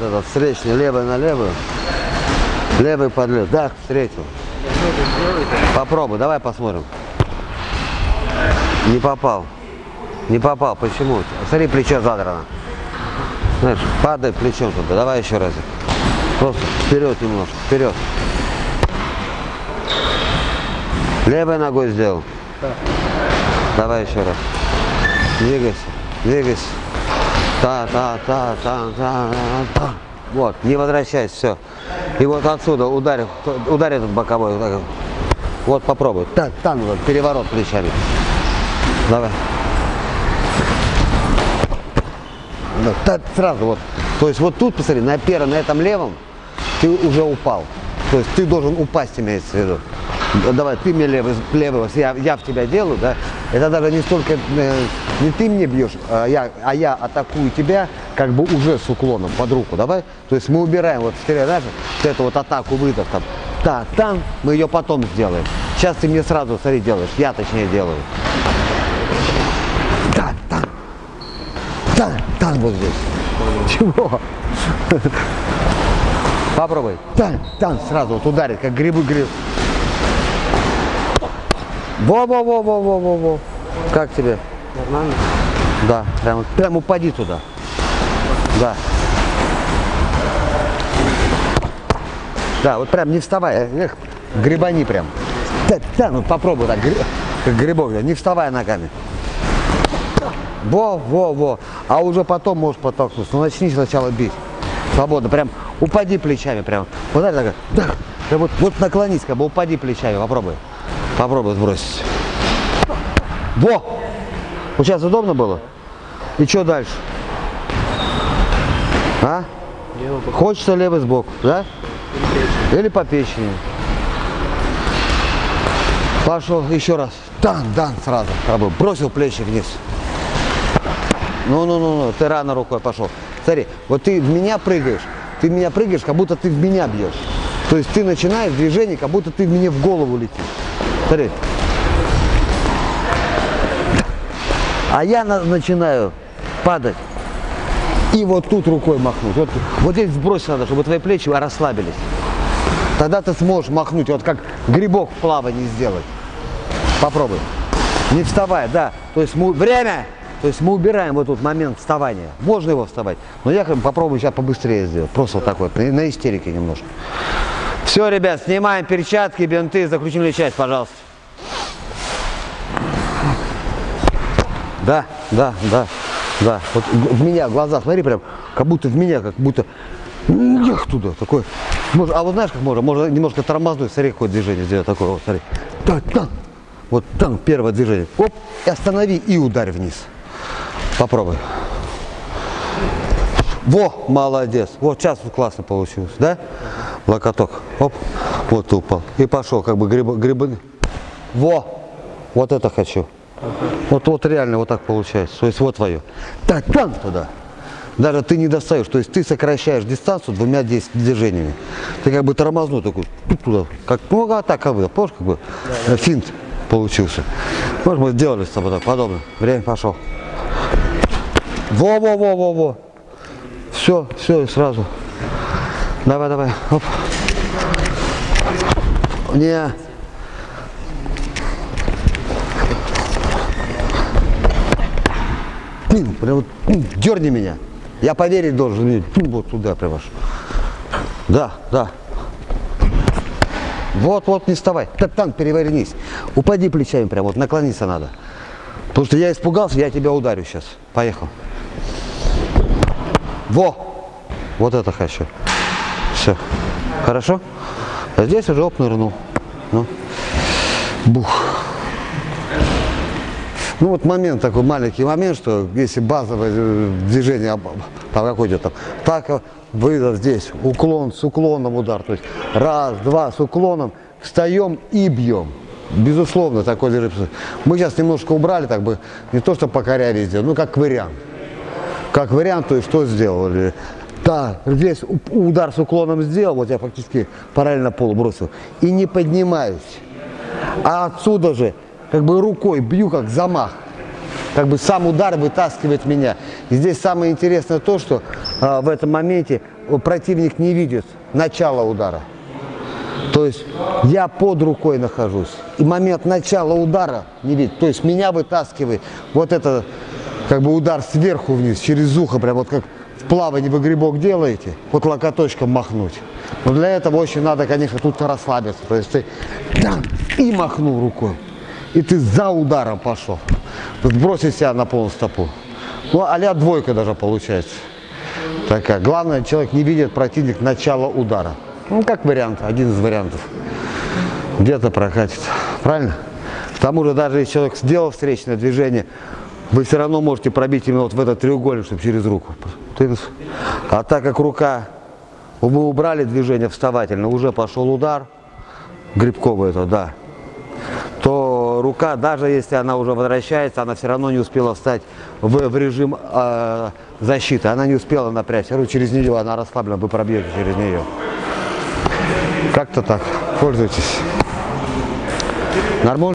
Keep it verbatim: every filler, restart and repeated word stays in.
Вот этот встречный, левый на левую. Левый подлет. Да, встретил. Попробуй, давай посмотрим. Не попал. Не попал, почему? Смотри, плечо задрано. Знаешь, падай плечом туда. Давай еще разик. Просто вперед немножко, вперед. Левой ногой сделал. Да. Давай еще раз. Двигайся, двигайся. Та-та-та-та-та-та-та. Вот, не возвращайся, все. И вот отсюда ударь, ударь этот боковой. Вот попробуй. Так, танго, переворот плечами. Давай. Так, сразу вот. То есть вот тут, посмотри, на первом, на этом левом ты уже упал. То есть ты должен упасть, имеется в виду. Давай, ты мне левый, левый я, я в тебя делаю, да? Это даже не столько, не ты мне бьешь, а я, а я атакую тебя, как бы уже с уклоном под руку, давай. То есть мы убираем вот даже эту вот атаку выдох там. Да, там мы ее потом сделаем. Сейчас ты мне сразу, смотри, делаешь, я точнее делаю. Да, там, да, там вот здесь. Чего? Попробуй. Да, там сразу вот ударит, как грибы гриб. Во-во-во-во-во-во-во. Как тебе? Нормально? Да, прям, прям упади туда. Да. Да, вот прям не вставай, эх, грибани прям. Да, да, ну попробуй так, гри, как грибов, не вставай ногами. Во-во-во. А уже потом можешь подтолкнуться, но начни сначала бить. Свободно, прям упади плечами прям. Вот так, так, так. Вот, вот наклонись, как бы упади плечами, попробуй. Попробуй сбросить. Во! Вот сейчас удобно было? И что дальше? А? Хочется левый сбоку, да? Или по печени. Пошел еще раз. Дан, дан сразу. Бросил плечи вниз. Ну-ну-ну, ты рано рукой пошел. Смотри, вот ты в меня прыгаешь. Ты в меня прыгаешь, как будто ты в меня бьешь. То есть ты начинаешь движение, как будто ты мне в голову летишь. Смотри. А я начинаю падать. И вот тут рукой махнуть. Вот, вот здесь сбросить надо, чтобы твои плечи расслабились. Тогда ты сможешь махнуть, вот как грибок в плавании сделать. Попробуй. Не вставай, да. То есть мы... Время! То есть мы убираем вот этот момент вставания. Можно его вставать. Но я попробую сейчас побыстрее сделать. Просто вот такой, на истерике немножко. Все, ребят, снимаем перчатки, бинты, заключительную часть, пожалуйста. Да, да, да, да. Вот в меня глаза, смотри, прям, как будто в меня, как будто нех туда, такой. Может, а вот знаешь, как можно? Можно немножко тормознуть, смотри, какое движение сделать такое, вот, смотри. Так, там, вот там первое движение. Оп, и останови и ударь вниз. Попробуй. Во, молодец. Вот сейчас вот классно получилось, да? Локоток. Оп, вот ты упал. И пошел, как бы грибы, грибы. Во, вот это хочу. Вот, вот реально вот так получается. То есть вот твое. Так, там туда. Даже ты не достаешь. То есть ты сокращаешь дистанцию двумя движениями. Ты как бы тормознул такой. Туда. Как, ну, атака была. Помнишь, как бы да, да. Финт получился. Может, мы сделали с тобой так подобное. Время пошло. Во-во-во-во-во. Все, все, и сразу. Давай, давай. Оп. Не. Прям вот, дерни меня. Я поверить должен. Вот туда прям аж. Да, да. Вот, вот, не вставай. Танк, перевернись. Упади плечами прям. Вот наклониться надо. Потому что я испугался, я тебя ударю сейчас. Поехал. Во! Вот это хочу. Все. Хорошо? А здесь уже оп, нырнул. Ну. Бух. Ну вот момент такой, маленький момент, что если базовое движение там какое-то там, так выдох здесь, уклон, с уклоном удар, то есть раз, два, с уклоном, встаем и бьем. Безусловно, такой движение. Мы сейчас немножко убрали, так бы, не то что покоряли сделали, ну как вариант. Как вариант, то есть что сделали? Да, здесь удар с уклоном сделал, вот я фактически параллельно полу бросил, и не поднимаюсь. А отсюда же, как бы рукой бью, как замах. Как бы сам удар вытаскивает меня. И здесь самое интересное то, что в этом моменте противник не видит начала удара. То есть я под рукой нахожусь, и момент начала удара не видит. То есть меня вытаскивает вот это, как бы удар сверху вниз, через ухо, прям вот как в плавании вы грибок делаете, вот локоточком махнуть. Но для этого очень надо, конечно, тут расслабиться. То есть ты и махнул рукой, и ты за ударом пошел. Бросить себя на полную стопу. Ну, а-ля двойка даже получается. Такая. Главное, человек не видит противник начала удара. Ну, как вариант, один из вариантов. Где-то прокатит. Правильно? К тому же, даже если человек сделал встречное движение, вы все равно можете пробить именно вот в этот треугольник, чтобы через руку. А так как рука, мы убрали движение вставательно, уже пошел удар, грибковый это, да, то рука, даже если она уже возвращается, она все равно не успела встать в, в режим э, защиты. Она не успела напрячься, через нее она расслаблена, вы пробьете через нее. Как-то так, пользуйтесь. Нормально.